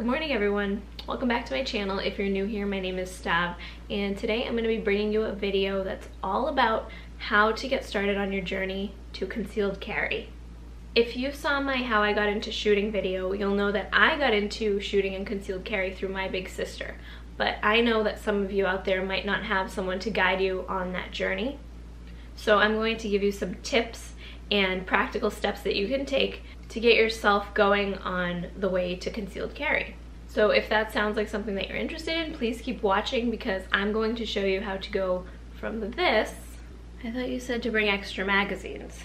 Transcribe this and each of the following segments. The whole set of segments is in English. Good morning, everyone. Welcome back to my channel. If you're new here, my name is Stav, and today I'm going to be bringing you a video that's all about how to get started on your journey to concealed carry. If you saw my How I Got Into Shooting video, you'll know that I got into shooting and concealed carry through my big sister, but I know that some of you out there might not have someone to guide you on that journey. So I'm going to give you some tips and practical steps that you can take to get yourself going on the way to concealed carry. So if that sounds like something that you're interested in, please keep watching, because I'm going to show you how to go from this. I thought you said to bring extra magazines.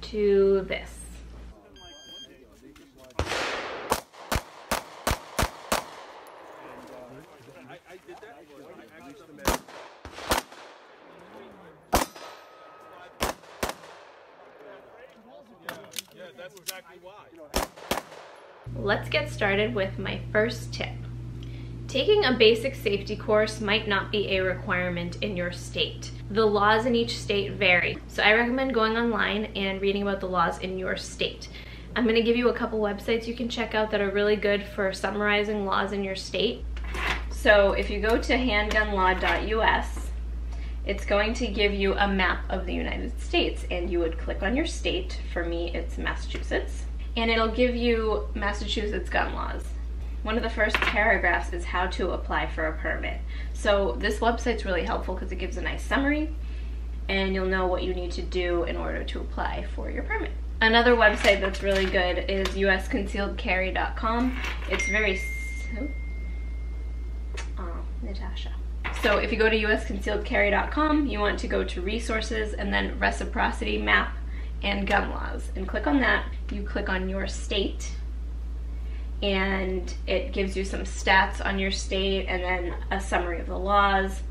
To this. Let's get started with my first tip. Taking a basic safety course might not be a requirement in your state. The laws in each state vary, so I recommend going online and reading about the laws in your state. I'm going to give you a couple websites you can check out that are really good for summarizing laws in your state. So if you go to handgunlaw.us, it's going to give you a map of the United States, and you would click on your state. For me, it's Massachusetts, and it'll give you Massachusetts gun laws. One of the first paragraphs is how to apply for a permit. So this website's really helpful because it gives a nice summary, and you'll know what you need to do in order to apply for your permit. Another website that's really good is usconcealedcarry.com. It's very... Oh, Natasha. So if you go to usconcealedcarry.com, you want to go to resources and then reciprocity map and gun laws, and click on that. You click on your state, and it gives you some stats on your state and then a summary of the laws.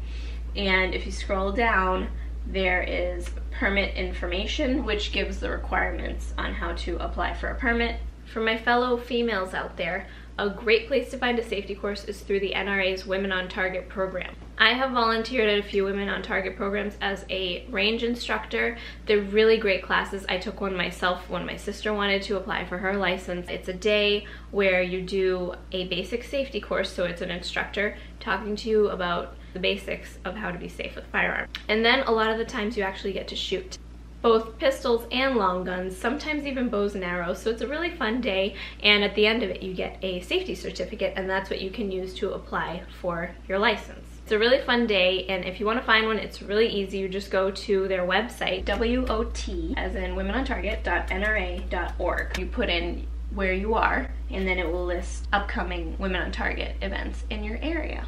And if you scroll down, there is permit information, which gives the requirements on how to apply for a permit. For my fellow females out there, a great place to find a safety course is through the NRA's Women on Target program. I have volunteered at a few Women on Target programs as a range instructor. They're really great classes. I took one myself when my sister wanted to apply for her license. It's a day where you do a basic safety course, so it's an instructor talking to you about the basics of how to be safe with firearms. And then a lot of the times you actually get to shoot. Both pistols and long guns, sometimes even bows and arrows, so it's a really fun day, and at the end of it you get a safety certificate, and that's what you can use to apply for your license. It's a really fun day, and if you want to find one, it's really easy. You just go to their website, WOT, as in womenontarget.nra.org. You put in where you are, and then it will list upcoming Women on Target events in your area.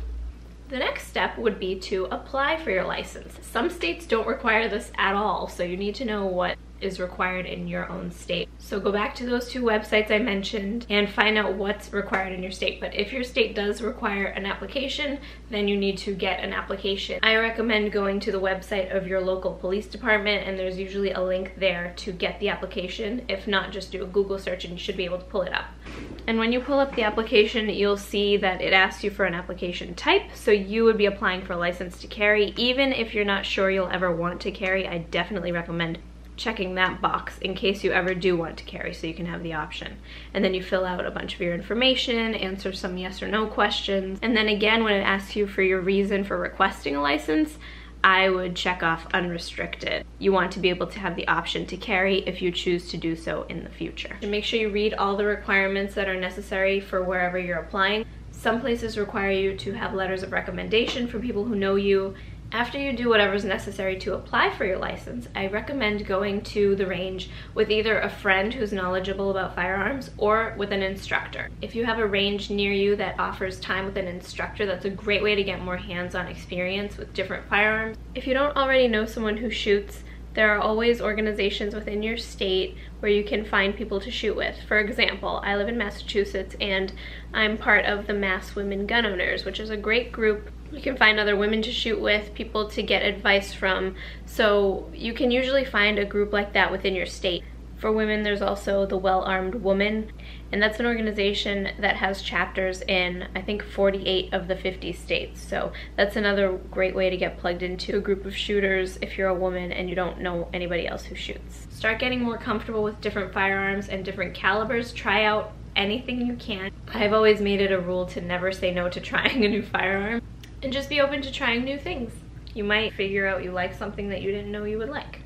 The next step would be to apply for your license. Some states don't require this at all, so you need to know what is required in your own state. So go back to those two websites I mentioned and find out what's required in your state. But if your state does require an application, then you need to get an application. I recommend going to the website of your local police department, and there's usually a link there to get the application. If not, just do a Google search and you should be able to pull it up. And when you pull up the application, you'll see that it asks you for an application type, so you would be applying for a license to carry. Even if you're not sure you'll ever want to carry, I definitely recommend checking that box in case you ever do want to carry, so you can have the option. And then you fill out a bunch of your information, answer some yes or no questions, and then again when it asks you for your reason for requesting a license, I would check off unrestricted. You want to be able to have the option to carry if you choose to do so in the future. And make sure you read all the requirements that are necessary for wherever you're applying. Some places require you to have letters of recommendation from people who know you. After you do whatever's necessary to apply for your license, I recommend going to the range with either a friend who's knowledgeable about firearms or with an instructor. If you have a range near you that offers time with an instructor, that's a great way to get more hands-on experience with different firearms. If you don't already know someone who shoots, there are always organizations within your state where you can find people to shoot with. For example, I live in Massachusetts, and I'm part of the Mass Women Gun Owners, which is a great group. You can find other women to shoot with, people to get advice from, so you can usually find a group like that within your state. For women, there's also the Well-Armed Woman, and that's an organization that has chapters in, I think, 48 of the 50 states. So that's another great way to get plugged into a group of shooters if you're a woman and you don't know anybody else who shoots. Start getting more comfortable with different firearms and different calibers. Try out anything you can. I've always made it a rule to never say no to trying a new firearm, and just be open to trying new things. You might figure out you like something that you didn't know you would like.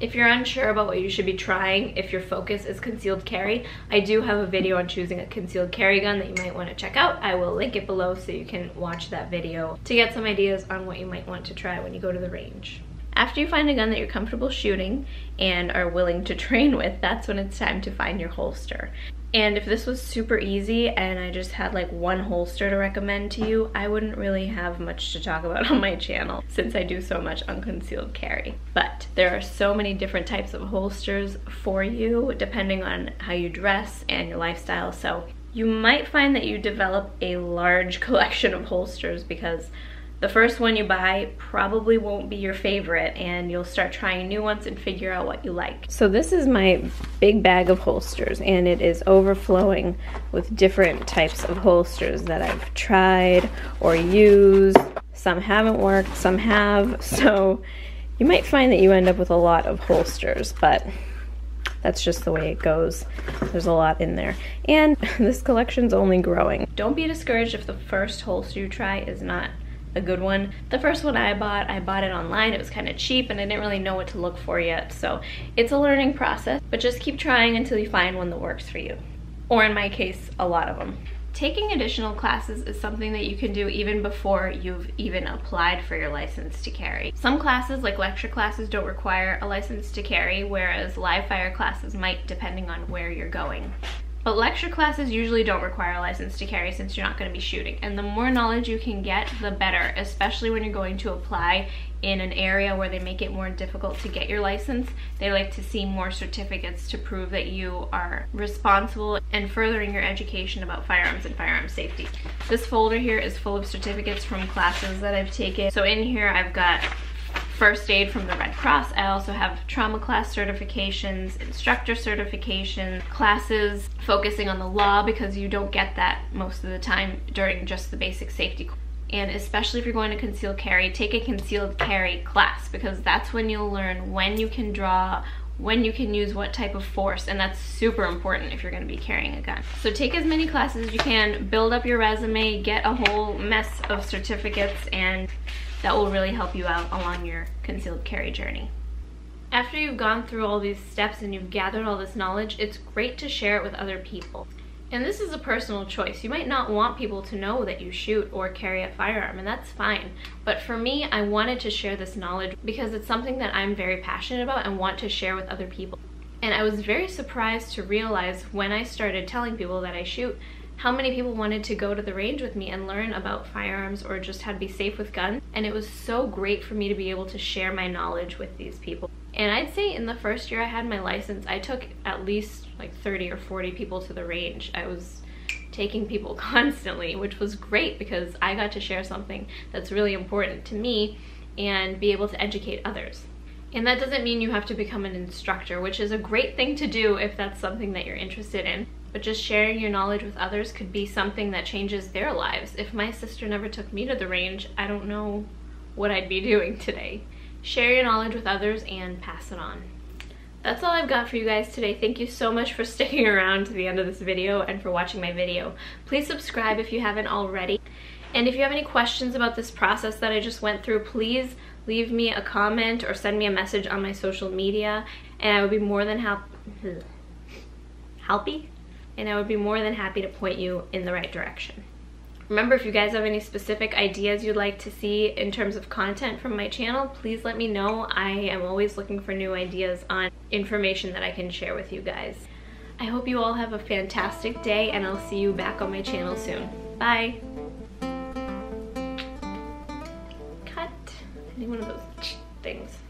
If you're unsure about what you should be trying, if your focus is concealed carry, I do have a video on choosing a concealed carry gun that you might want to check out. I will link it below so you can watch that video to get some ideas on what you might want to try when you go to the range. After you find a gun that you're comfortable shooting and are willing to train with, that's when it's time to find your holster. And if this was super easy and I just had like one holster to recommend to you, I wouldn't really have much to talk about on my channel since I do so much on concealed carry. But there are so many different types of holsters for you depending on how you dress and your lifestyle. So you might find that you develop a large collection of holsters because the first one you buy probably won't be your favorite, and you'll start trying new ones and figure out what you like. So this is my big bag of holsters, and it is overflowing with different types of holsters that I've tried or used. Some haven't worked, some have. So you might find that you end up with a lot of holsters, but that's just the way it goes. There's a lot in there. And this collection's only growing. Don't be discouraged if the first holster you try is not a good one. The first one I bought it online. It was kind of cheap and I didn't really know what to look for yet. So it's a learning process, but just keep trying until you find one that works for you. Or in my case, a lot of them. Taking additional classes is something that you can do even before you've even applied for your license to carry. Some classes, like lecture classes, don't require a license to carry, whereas live fire classes might, depending on where you're going. But lecture classes usually don't require a license to carry since you're not going to be shooting. And the more knowledge you can get, the better, especially when you're going to apply in an area where they make it more difficult to get your license. They like to see more certificates to prove that you are responsible and furthering your education about firearms and firearm safety. This folder here is full of certificates from classes that I've taken. So in here I've got first aid from the Red Cross. I also have trauma class certifications, instructor certifications, classes focusing on the law, because you don't get that most of the time during just the basic safety course. And especially if you're going to concealed carry, take a concealed carry class, because that's when you'll learn when you can draw, when you can use what type of force, and that's super important if you're going to be carrying a gun. So take as many classes as you can, build up your resume, get a whole mess of certificates, and that will really help you out along your concealed carry journey. After you've gone through all these steps and you've gathered all this knowledge, it's great to share it with other people. And this is a personal choice. You might not want people to know that you shoot or carry a firearm, and that's fine. But for me, I wanted to share this knowledge because it's something that I'm very passionate about and want to share with other people. And I was very surprised to realize when I started telling people that I shoot, how many people wanted to go to the range with me and learn about firearms or just how to be safe with guns. And it was so great for me to be able to share my knowledge with these people. And I'd say in the first year I had my license, I took at least like 30 or 40 people to the range. I was taking people constantly, which was great because I got to share something that's really important to me and be able to educate others. And that doesn't mean you have to become an instructor, which is a great thing to do if that's something that you're interested in. But just sharing your knowledge with others could be something that changes their lives. If my sister never took me to the range, I don't know what I'd be doing today. Share your knowledge with others and pass it on. That's all I've got for you guys today. Thank you so much for sticking around to the end of this video and for watching my video. Please subscribe if you haven't already. And if you have any questions about this process that I just went through, please leave me a comment or send me a message on my social media, and I would be more than happy to point you in the right direction. Remember, if you guys have any specific ideas you'd like to see in terms of content from my channel, please let me know. I am always looking for new ideas on information that I can share with you guys. I hope you all have a fantastic day, and I'll see you back on my channel soon. Bye! Cut. Any one of those things.